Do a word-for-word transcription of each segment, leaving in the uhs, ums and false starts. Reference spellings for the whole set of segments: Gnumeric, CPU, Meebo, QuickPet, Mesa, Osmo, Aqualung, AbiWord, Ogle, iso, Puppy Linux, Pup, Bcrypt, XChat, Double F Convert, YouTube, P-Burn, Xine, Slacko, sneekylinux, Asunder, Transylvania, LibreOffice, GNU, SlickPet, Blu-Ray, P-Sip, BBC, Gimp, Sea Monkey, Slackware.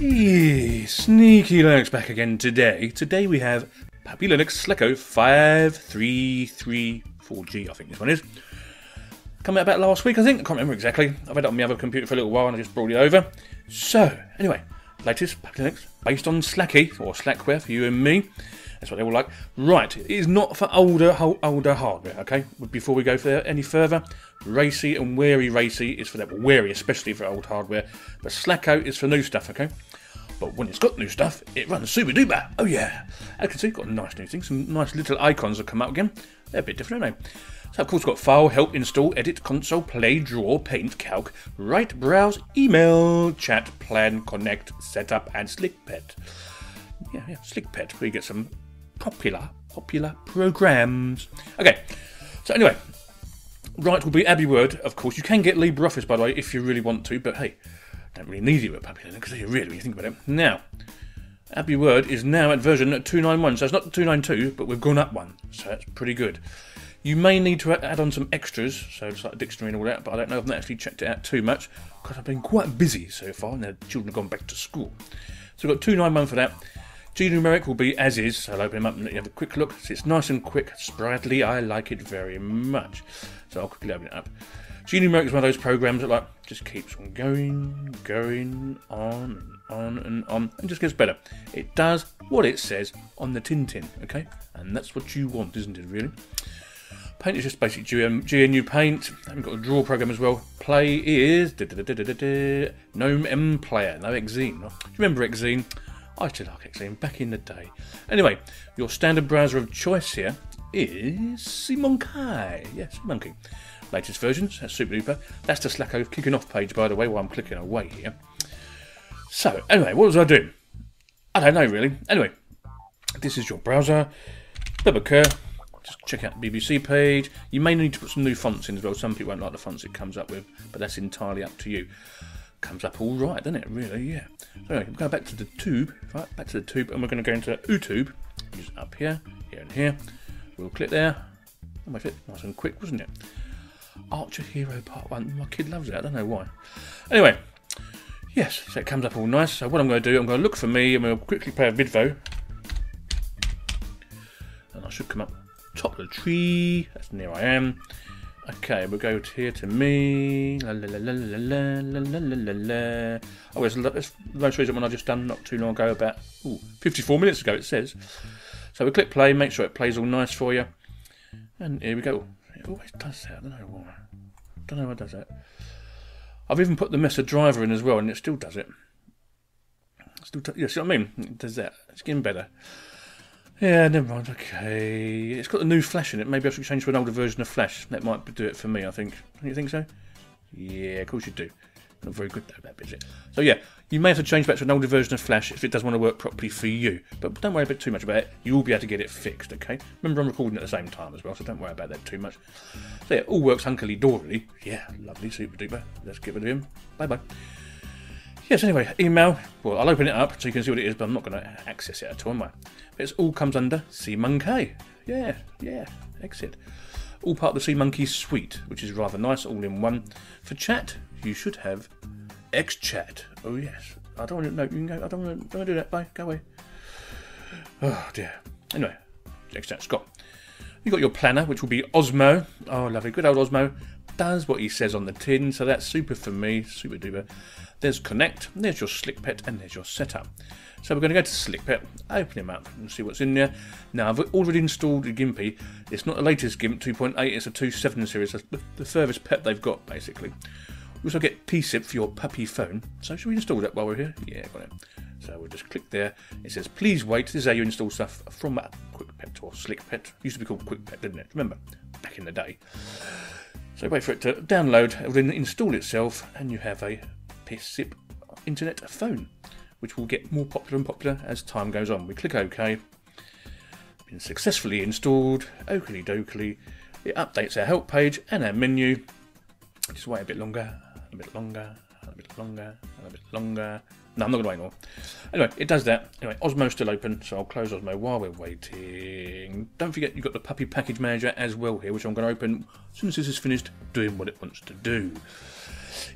Yee, Sneaky Linux back again today. Today we have Puppy Linux Slacko five three three four G, I think this one is. Coming out about last week, I think. I can't remember exactly. I've had it on my other computer for a little while and I just brought it over. So, anyway, latest Puppy Linux based on Slacky, or Slackware for you and me. That's what they all like. Right, it is not for older older hardware, okay? Before we go for any further, Racy and Wary Racy is for that. Well, Wary especially for old hardware, but Slacko is for new stuff, okay? But when it's got new stuff, it runs super duper. Oh yeah. As you can see, got nice new things. Some nice little icons have come up again. They're a bit different, aren't they? So of course got file, help, install, edit, console, play, draw, paint, calc, write, browse, email, chat, plan, connect, setup, and SlickPet. Yeah, yeah, SlickPet, where you get some popular, popular programs. Okay, so anyway, right will be AbiWord, of course. You can get LibreOffice, by the way, if you really want to, but hey, don't really need it with Puppy Linux, because you really, really think about it. Now, AbiWord is now at version two ninety-one, so it's not two ninety-two, but we've gone up one, so that's pretty good. You may need to add on some extras, so it's like a dictionary and all that, but I don't know if I've actually checked it out too much, because I've been quite busy so far, and the children have gone back to school. So we've got two ninety-one for that. Gnumeric will be as is, so I'll open him up and let you have a quick look. So it's nice and quick, sprightly, I like it very much. So I'll quickly open it up. Gnumeric is one of those programs that like just keeps on going, going on and on and on, and just gets better. It does what it says on the tin tin, okay? And that's what you want, isn't it, really? Paint is just basic G N U Paint. We've got a draw program as well. Play is da, da, da, da, da, da, Gnome M Player. No, Xine. Do you remember Xine? I used to like Xine back in the day. Anyway, your standard browser of choice here is Sea Monkey. Yeah, Sea Monkey. Latest versions. That's super duper. That's the Slacko kicking off page, by the way, while I'm clicking away here. So, anyway, what was I doing? I don't know, really. Anyway, this is your browser. Double cur. Just check out the B B C page. You may need to put some new fonts in as well. Some people won't like the fonts it comes up with, but that's entirely up to you. Comes up all right, doesn't it? Really, yeah. So anyway, go back to the tube, right? Back to the tube, and we're going to go into YouTube. Just up here, here, and here. We'll click there. Oh, my fit, nice and quick, wasn't it? Archer Hero Part One. My kid loves it. I don't know why. Anyway, yes, so it comes up all nice. So what I'm going to do, I'm going to look for me, and we'll quickly play a video, and I should come up. Top of the tree, that's near I am. Okay, we'll go to here to me. La la la la la la la la la. Oh, there's no shows that one I just done not too long ago, about ooh, fifty-four minutes ago it says. So we click play, make sure it plays all nice for you. And here we go. It always does that, I don't know why. Don't know why it does that. I've even put the Mesa driver in as well and it still does it. Still does, yeah, see what I mean? It does that. It's getting better. Yeah, never mind, okay. It's got the new Flash in it. Maybe I should change to an older version of Flash. That might do it for me, I think. Don't you think so? Yeah, of course you do. Not very good though, that bit, is it? So yeah, you may have to change back to an older version of Flash if it does want to work properly for you. But don't worry about too much about it. You will be able to get it fixed, okay? Remember, I'm recording at the same time as well, so don't worry about that too much. So yeah, it all works hunkily-dorily. Yeah, lovely, super duper. Let's get rid of him. Bye-bye. Yes, anyway, email. Well, I'll open it up so you can see what it is, but I'm not going to access it at all, am I? It all comes under Sea Monkey. Yeah, yeah, exit. All part of the Sea Monkey suite, which is rather nice, all in one. For chat, you should have XChat. Oh, yes. I don't want to, no, you can go, I don't want to do that. Bye, go away. Oh, dear. Anyway, XChat's got. You've got your planner, which will be Osmo. Oh, lovely, good old Osmo. Does what he says on the tin, so that's super for me, super duper. There's Connect, there's your SlickPet, and there's your setup. So we're going to go to SlickPet, open him up, and see what's in there. Now, I've already installed a Gimpy. It's not the latest Gimp two point eight, it's a two point seven series, that's the furthest pet they've got, basically. We also get P-Sip for your puppy phone. So should we install that while we're here? Yeah, got it. So we'll just click there. It says, please wait. This is how you install stuff from QuickPet or SlickPet. Used to be called QuickPet, didn't it? Remember, back in the day. So wait for it to download, it will then install itself, and you have a P-Sip internet phone, which will get more popular and popular as time goes on. We click OK. Been successfully installed. Okey dokey. It updates our help page and our menu. Just wait a bit longer, a bit longer, a bit longer, a bit longer. No, I'm not going to wait more. Anyway, it does that. Anyway, Osmo's still open, so I'll close Osmo while we're waiting. editing. Don't forget you've got the Puppy Package Manager as well here, which I'm going to open as soon as this is finished doing what it wants to do.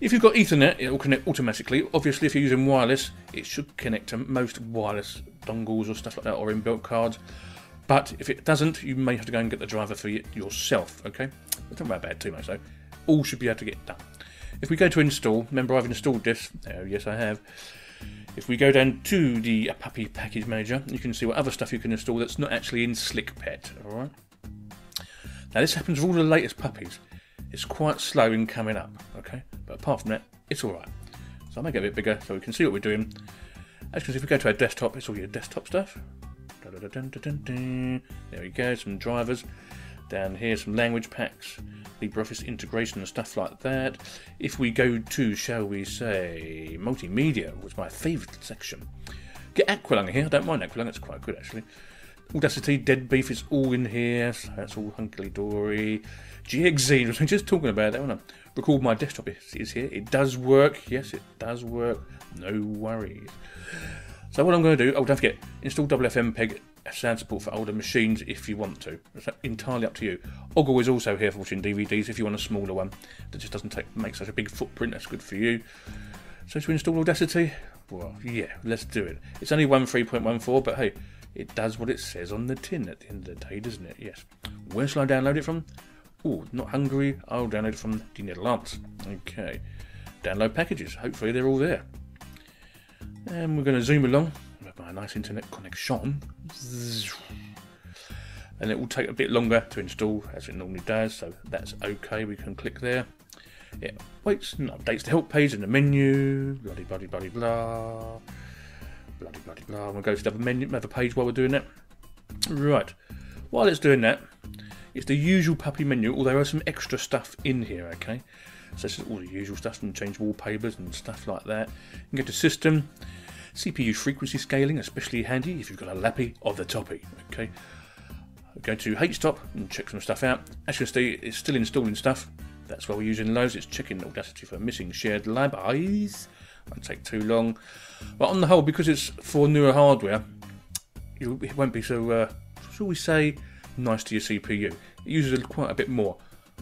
If you've got Ethernet, it will connect automatically. Obviously, if you're using wireless, it should connect to most wireless dongles or stuff like that, or inbuilt cards. But if it doesn't, you may have to go and get the driver for it yourself, okay? Don't worry about it too much, though. All should be able to get done. If we go to install, remember I've installed this. Oh, yes, I have. If we go down to the Puppy Package Manager, you can see what other stuff you can install that's not actually in SlickPet, all right? Now, this happens with all the latest puppies. It's quite slow in coming up, okay? But apart from that, it's all right. So I'll make it a bit bigger so we can see what we're doing. As you can see, if we go to our desktop, it's all your desktop stuff. There we go, some drivers. Down here, some language packs, LibreOffice integration and stuff like that. If we go to, shall we say, multimedia, was my favourite section. Get Aqualung here, I don't mind Aqualung, it's quite good actually. Audacity, Dead Beef is all in here, so that's all hunky-dory. Xine, which I was just talking about, that one. Record My Desktop is here, it does work, yes it does work, no worries. So what I'm going to do, oh don't forget, install W F M P E G sound support for older machines if you want to. It's entirely up to you. Ogle is also here for watching D V Ds if you want a smaller one that just doesn't take, make such a big footprint, that's good for you. So to install Audacity, well yeah, let's do it. It's only one point three point one four, but hey, it does what it says on the tin at the end of the day, doesn't it? Yes. Where shall I download it from? Oh, not hungry, I'll download it from the Netherlands. Okay. Download packages, hopefully they're all there. And we're going to zoom along with my nice internet connection, and it will take a bit longer to install as it normally does, so that's okay, we can click there. It waits and updates the help page and the menu, bloody bloody bloody blah, bloody bloody blah. I'm going to go to the other menu, another page while we're doing that. Right, while it's doing that, it's the usual puppy menu, although there are some extra stuff in here, okay? So this is all the usual stuff, and change wallpapers and stuff like that. You can go to System, C P U frequency scaling, especially handy if you've got a lappy or the toppy. Okay, go to H T O P and check some stuff out. As you can see, it's still installing stuff. That's why we're using loads. It's checking Audacity for missing shared libraries. Won't take too long. But on the whole, because it's for newer hardware, it won't be so, uh, shall we say, nice to your C P U. It uses quite a bit more.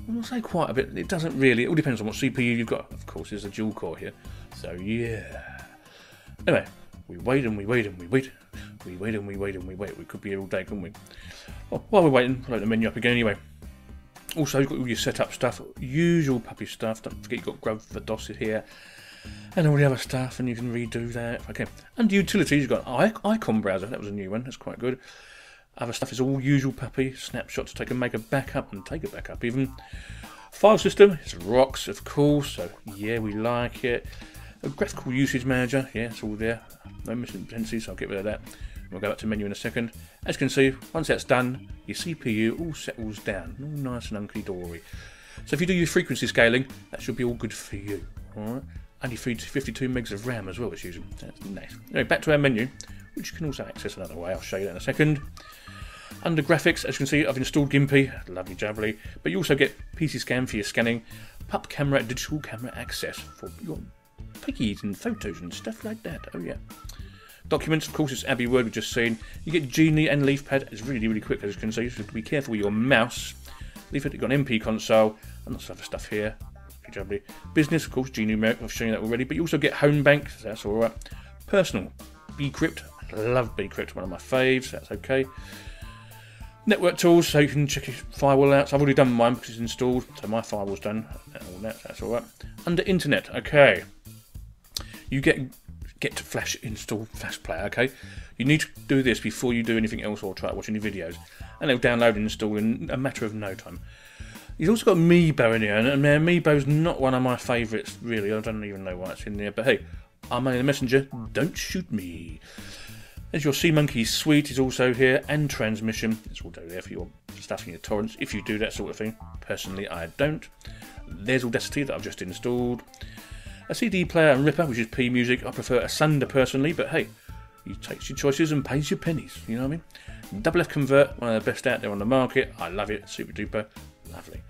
I'm going to say quite a bit, it doesn't really, it all depends on what C P U you've got. Of course, there's a dual core here, so yeah. Anyway, we wait and we wait and we wait, we wait and we wait and we wait. We could be here all day, couldn't we? Well, while we're waiting, I'll load the menu up again anyway. Also, you've got all your setup stuff, usual puppy stuff. Don't forget you've got Grub for DOS here, and all the other stuff, and you can redo that. Okay, under utilities, you've got Icon Browser, that was a new one, that's quite good. Other stuff is all usual puppy, snapshots, take and make a backup and take a backup even. File system, it's rocks of course, so yeah we like it. A graphical usage manager, yeah it's all there, no missing dependencies, so I'll get rid of that. We'll go back to menu in a second. As you can see, once that's done, your C P U all settles down, all nice and hunky-dory. So if you do your frequency scaling, that should be all good for you, alright. Only fifty-two megs of RAM as well it's using, that's nice. Anyway, back to our menu, which you can also access another way, I'll show you that in a second. Under graphics, as you can see, I've installed Gimpy, lovely jubbly, but you also get P C Scan for your scanning, Pup Camera, digital camera access for your pickies and photos and stuff like that, oh yeah. Documents, of course, it's AbiWord we've just seen. You get Genie and LeafPad, it's really, really quick as you can see, so be careful with your mouse. LeafPad, you've got an M P console, and lots of other stuff here, jubbly. Business, of course, Gnumeric, I've shown you that already, but you also get HomeBank, so that's alright. Personal, Bcrypt, I love Bcrypt, one of my faves, that's okay. Network tools, so you can check your firewall out. So I've already done mine because it's installed, so my firewall's done and all that, that's alright. Under internet, okay. You get get to flash install Flash Player, okay? You need to do this before you do anything else or try to watch any videos. And it'll download and install in a matter of no time. You've also got Meebo in here, and Meebo's not one of my favourites really, I don't even know why it's in there, but hey, I'm only the messenger, don't shoot me. There's your Sea Monkey suite is also here, and transmission. It's all there for your stuff in your torrents, if you do that sort of thing. Personally, I don't. There's Audacity that I've just installed. A C D player and ripper, which is P-Music. I prefer Asunder personally, but hey, you take your choices and pays your pennies, you know what I mean? Double F Convert, one of the best out there on the market. I love it, super duper, lovely.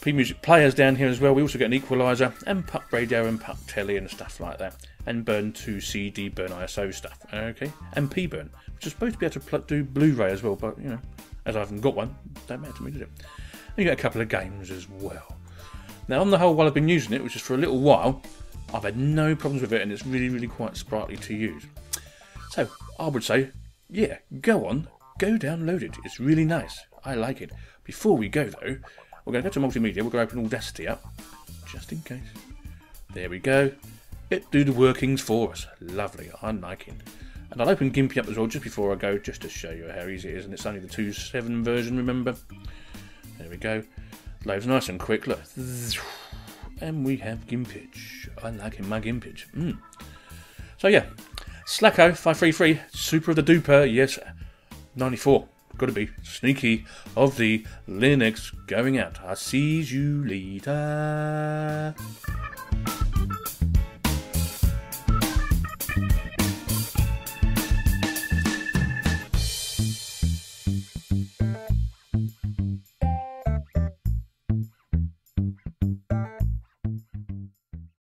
P-Music players down here as well. We also get an equaliser, and Pup Radio and Pup Telly and stuff like that. and burn to C D, burn I S O stuff, okay, and P-Burn, which is supposed to be able to do Blu-ray as well, but you know, as I haven't got one, don't matter to me, does it? And you get a couple of games as well. Now on the whole, while I've been using it, which is for a little while, I've had no problems with it, and it's really, really quite sprightly to use. So I would say, yeah, go on, go download it. It's really nice. I like it. Before we go though, we're going to go to multimedia. We're going to open Audacity up, just in case. There we go. It do the workings for us. Lovely. I like it. And I'll open Gimpy up as well just before I go, just to show you how easy it is. And it's only the two point seven version, remember? There we go. Loads nice and quick. Look. And we have Gimpage. I like my Gimpage. Mm. So yeah, Slacko five three three, super of the duper, yes, ninety-four. Got to be sneaky of the Linux going out. I sees you later.